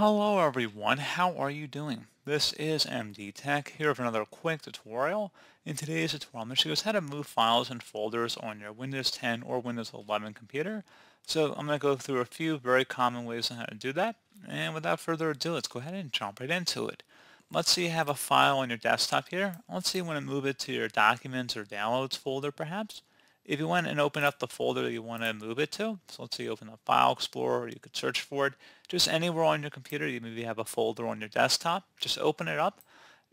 Hello everyone, how are you doing? This is MD Tech here for another quick tutorial. In today's tutorial, I'm going to show you how to move files and folders on your Windows 10 or Windows 11 computer. So I'm going to go through a few very common ways on how to do that. And without further ado, let's go ahead and jump right into it. Let's say you have a file on your desktop here. Let's say you want to move it to your Documents or Downloads folder perhaps. If you want and open up the folder that you want to move it to, so let's say you open up File Explorer, you could search for it, just anywhere on your computer. You maybe have a folder on your desktop, just open it up.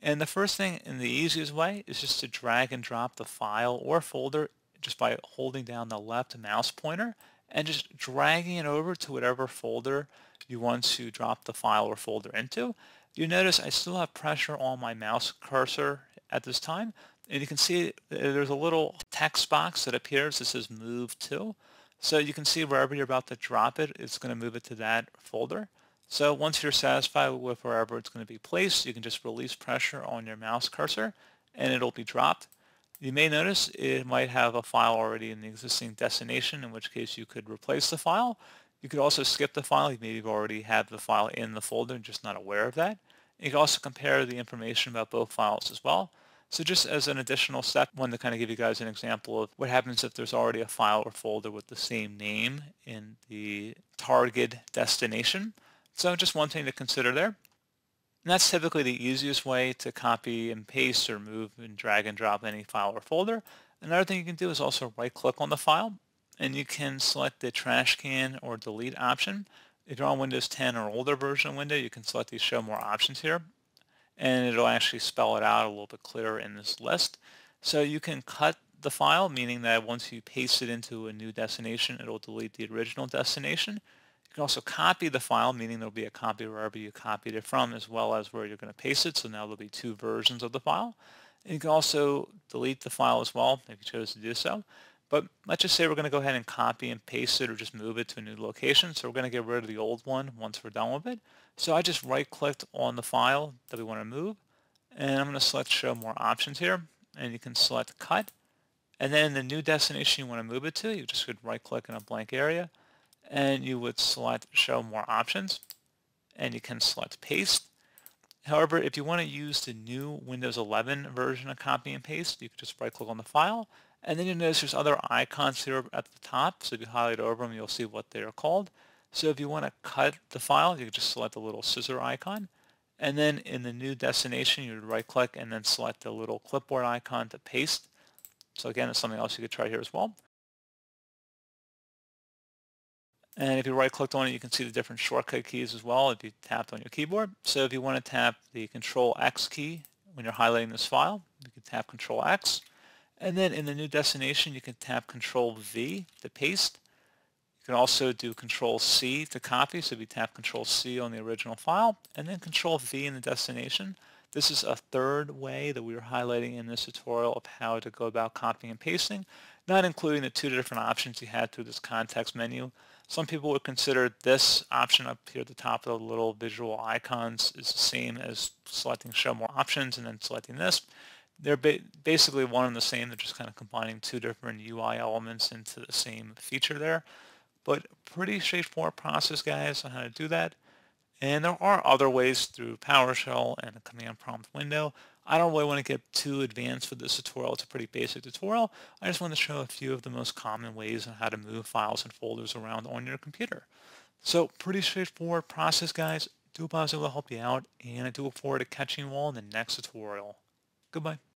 And the first thing and the easiest way is just to drag and drop the file or folder just by holding down the left mouse pointer and just dragging it over to whatever folder you want to drop the file or folder into. You notice I still have pressure on my mouse cursor at this time. And you can see there's a little text box that appears that says move to. So you can see wherever you're about to drop it, it's going to move it to that folder. So once you're satisfied with wherever it's going to be placed, you can just release pressure on your mouse cursor and it'll be dropped. You may notice it might have a file already in the existing destination, in which case you could replace the file. You could also skip the file. You maybe already have the file in the folder and just not aware of that. You can also compare the information about both files as well. So just as an additional step, one to kind of give you guys an example of what happens if there's already a file or folder with the same name in the target destination. So just one thing to consider there. And that's typically the easiest way to copy and paste or move and drag and drop any file or folder. Another thing you can do is also right click on the file and you can select the trash can or delete option. If you're on Windows 10 or older version of Windows, you can select the show more options here, and it'll actually spell it out a little bit clearer in this list. So you can cut the file, meaning that once you paste it into a new destination, it'll delete the original destination. You can also copy the file, meaning there'll be a copy wherever you copied it from, as well as where you're going to paste it. So now there'll be two versions of the file. And you can also delete the file as well, if you chose to do so. But let's just say we're going to go ahead and copy and paste it or just move it to a new location. So we're going to get rid of the old one once we're done with it. So I just right-clicked on the file that we want to move, and I'm going to select Show More Options here, and you can select Cut. And then the new destination you want to move it to, you just could right-click in a blank area, and you would select Show More Options, and you can select Paste. However, if you want to use the new Windows 11 version of copy and paste, you can just right-click on the file, and then you'll notice there's other icons here at the top, so if you highlight over them, you'll see what they are called. So if you want to cut the file, you can just select the little scissor icon, and then in the new destination, you would right-click and then select the little clipboard icon to paste. So again, it's something else you could try here as well. And if you right-clicked on it, you can see the different shortcut keys as well if you tapped on your keyboard. So if you want to tap the Control-X key when you're highlighting this file, you can tap Control-X. And then in the new destination, you can tap Control-V to paste. You can also do Control-C to copy. So if you tap Control-C on the original file, and then Control-V in the destination. This is a third way that we are highlighting in this tutorial of how to go about copying and pasting, not including the two different options you had through this context menu. Some people would consider this option up here at the top of the little visual icons is the same as selecting Show More Options and then selecting this. They're basically one and the same. They're just kind of combining two different UI elements into the same feature there. But pretty straightforward process, guys, on how to do that. And there are other ways through PowerShell and a command prompt window. I don't really want to get too advanced for this tutorial. It's a pretty basic tutorial. I just want to show a few of the most common ways on how to move files and folders around on your computer. So pretty straightforward process, guys. Do a positive will help you out, and I do look forward to catching you all in the next tutorial. Goodbye.